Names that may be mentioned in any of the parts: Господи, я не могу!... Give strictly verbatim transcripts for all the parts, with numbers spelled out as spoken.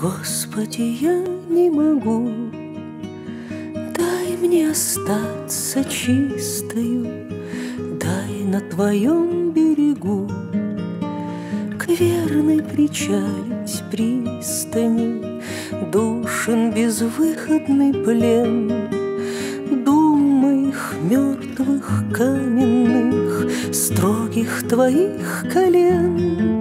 Господи, я не могу, дай мне остаться чистою, дай на Твоем берегу к верной причалить пристани, душен безвыходный плен, дум моих мертвых каменных, строгих Твоих колен.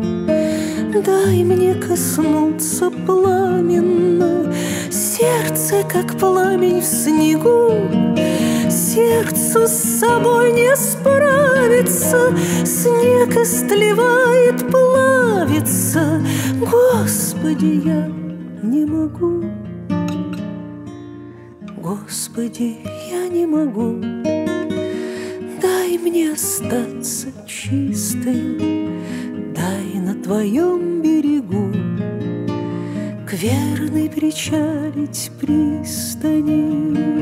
Дай мне коснуться пламенно сердце, как пламень в снегу. Сердцу с собой не справиться, снег истлевает, плавится. Господи, я не могу. Господи, я не могу. Дай мне остаться чистой, дай на Твоем берегу к верной причалить пристани.